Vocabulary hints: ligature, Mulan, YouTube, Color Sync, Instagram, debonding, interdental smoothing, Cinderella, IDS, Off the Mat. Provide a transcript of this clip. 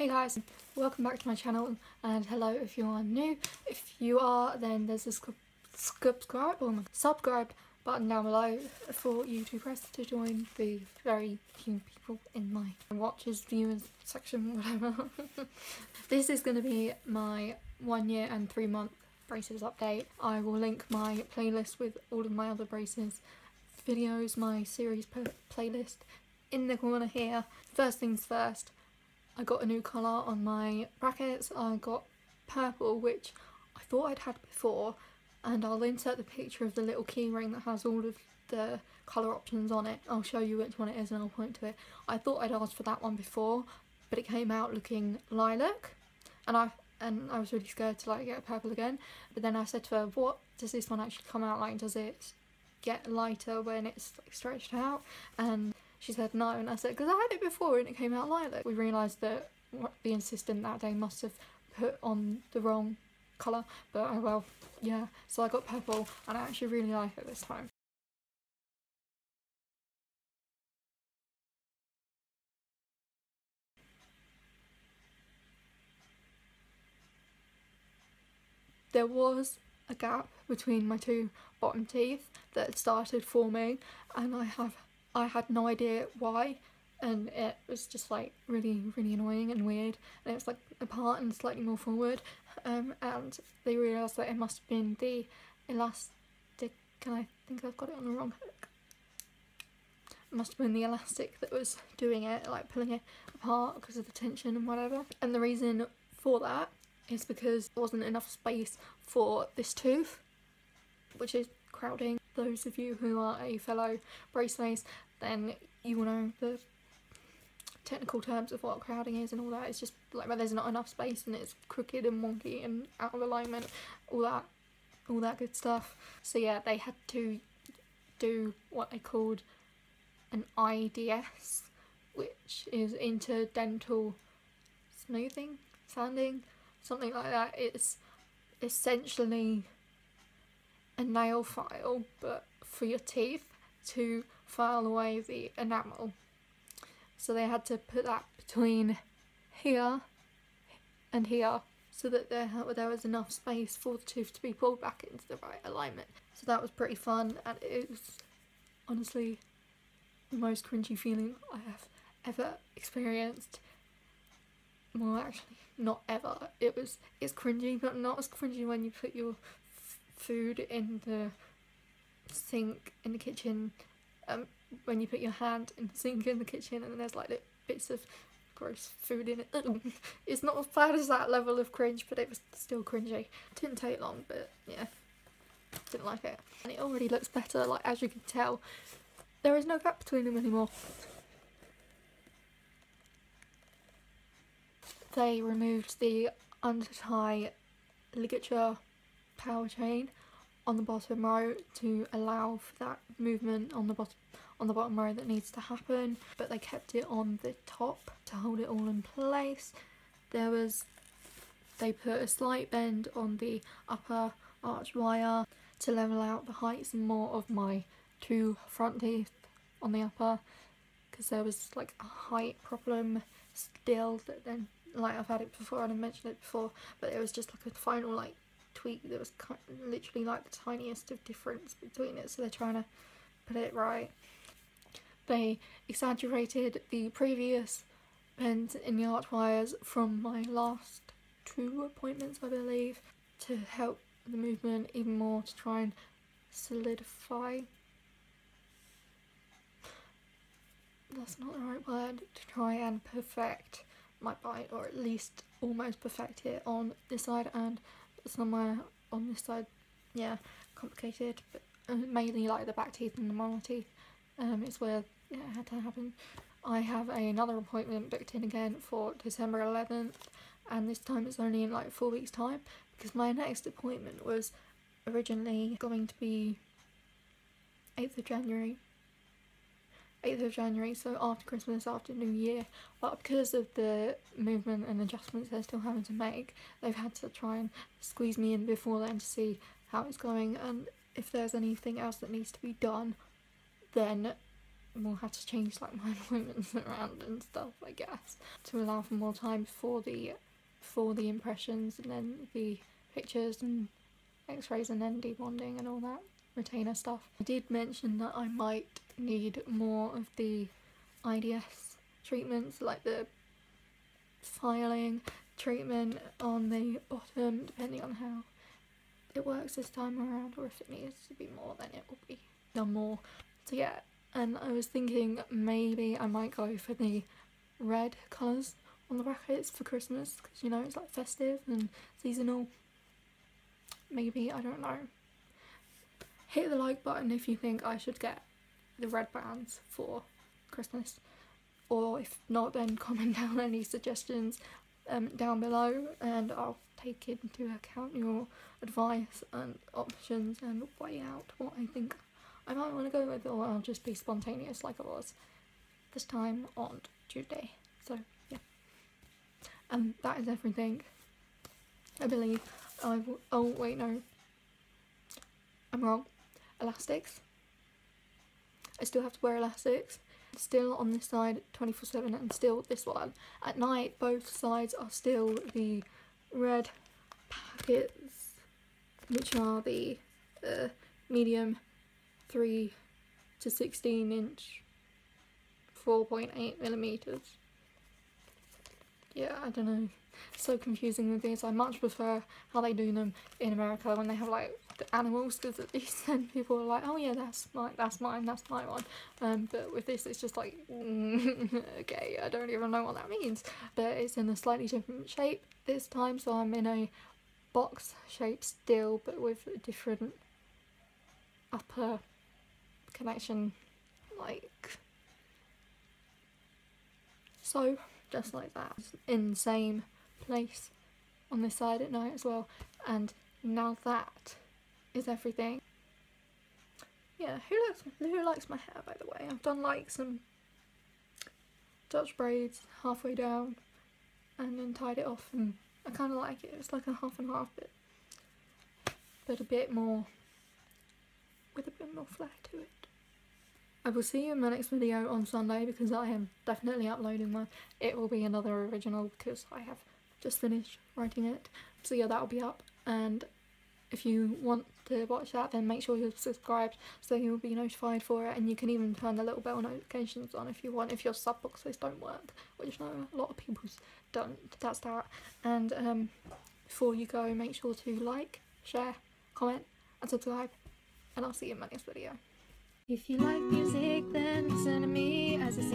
Hey guys, welcome back to my channel, and hello if you are new. If you are, then there's a subscribe button down below for you to press to join the very few people in my watches, viewers section, whatever. This is going to be my 1 year and 3 month braces update. I will link my playlist with all of my other braces videos, my series playlist in the corner here. First things first. I got a new colour on my brackets. I got purple, which I thought I'd had before, and I'll insert the picture of the little key ring that has all of the colour options on it. I'll show you which one it is and I'll point to it. I thought I'd asked for that one before, but it came out looking lilac, and I was really scared to like get purple again. But then I said to her, what does this one actually come out like? Does it get lighter when it's like stretched out? And she said no, and I said, because I had it before and it came out lilac. We realised that the insistent that day must have put on the wrong colour, but oh well, yeah. So I got purple, and I actually really like it this time. There was a gap between my two bottom teeth that started forming, and I had no idea why, and it was just like really annoying and weird, and it was like apart and slightly more forward, and they realised that it must have been the elastic, and I think I've got it on the wrong hook. It must have been the elastic that was doing it, like pulling it apart because of the tension and whatever. And the reason for that is because there wasn't enough space for this tooth, which is crowding. Those of you who are a fellow bracelace, then you will know the technical terms of what crowding is and all that. It's just like where there's not enough space and it's crooked and wonky and out of alignment, all that good stuff. So yeah, they had to do what they called an IDS, which is interdental smoothing, sanding, something like that. It's essentially a nail file, but for your teeth, to file away the enamel. So they had to put that between here and here so that there was enough space for the tooth to be pulled back into the right alignment. So that was pretty fun, and it was honestly the most cringy feeling I have ever experienced. Well, actually not ever. It's cringy, but not as cringy when you put your food in the sink in the kitchen, when you put your hand in the sink in the kitchen and there's like bits of gross food in it. It's not as bad as that level of cringe, but it was still cringy. It didn't take long, but yeah, didn't like it. And it already looks better, like as you can tell. There is no gap between them anymore. They removed the undertie ligature power chain on the bottom row to allow for that movement on the bottom row that needs to happen, but they kept it on the top to hold it all in place. They put a slight bend on the upper arch wire to level out the heights and more of my two front teeth on the upper, because there was like a height problem still that then, like, I've had it before and I mentioned it before, but it was just like a final like tweak that was kind of literally like the tiniest of difference between it, so they're trying to put it right. They exaggerated the previous bends in the arch wires from my last two appointments, I believe, to help the movement even more, to try and solidify. That's not the right word. To try and perfect my bite, or at least almost perfect it on this side and somewhere on this side. Yeah, complicated, but mainly like the back teeth and the molar teeth, it's where it had to happen. I have another appointment booked in again for December 11th, and this time it's only in like 4 weeks time, because my next appointment was originally going to be 8th of January, so after Christmas, after New Year, but because of the movement and adjustments they're still having to make, they've had to try and squeeze me in before then to see how it's going, and if there's anything else that needs to be done, then we'll have to change like my appointments around and stuff, I guess, to allow for more time for the impressions and then the pictures and x-rays and then debonding and all that retainer stuff. I did mention that I might need more of the IDS treatments, like the filing treatment on the bottom, depending on how it works this time around, or if it needs to be more then it will be done more. So yeah, and I was thinking maybe I might go for the red colours on the brackets for Christmas, because you know it's like festive and seasonal. Maybe, I don't know. Hit the like button if you think I should get the red bands for Christmas, or if not then comment down any suggestions down below, and I'll take into account your advice and options and weigh out what I think I might want to go with, or I'll just be spontaneous like I was this time on Tuesday. So yeah, and that is everything, I believe. Oh wait, no, I'm wrong. Elastics. I still have to wear elastics. Still on this side 24/7, and still this one. At night both sides are still the red packets, which are the medium 3 to 16 inch 4.8mm. Yeah, I don't know, it's so confusing with these. I much prefer how they do them in America when they have like the animals, because at least then people are like, oh yeah, that's my one. But with this it's just like, okay, I don't even know what that means. But it's in a slightly different shape this time, so I'm in a box shape still, but with a different upper connection, like so, just like that. It's in the same place on this side at night as well. And now that is everything. Yeah, who likes my hair, by the way? I've done like some Dutch braids halfway down and then tied it off, and I kind of like it. It's like a half and half bit, but a bit more, with a bit more flair to it. I will see you in my next video on Sunday, because I am definitely uploading one. It will be another original because I have just finished writing it. So yeah, that will be up, and if you want to watch that then make sure you're subscribed so you'll be notified for it, and you can even turn the little bell notifications on if you want, if your sub boxes don't work, which no, a lot of people's don't. That's that. And before you go, make sure to like, share, comment and subscribe, and I'll see you in my next video. If you like music then listen to me as a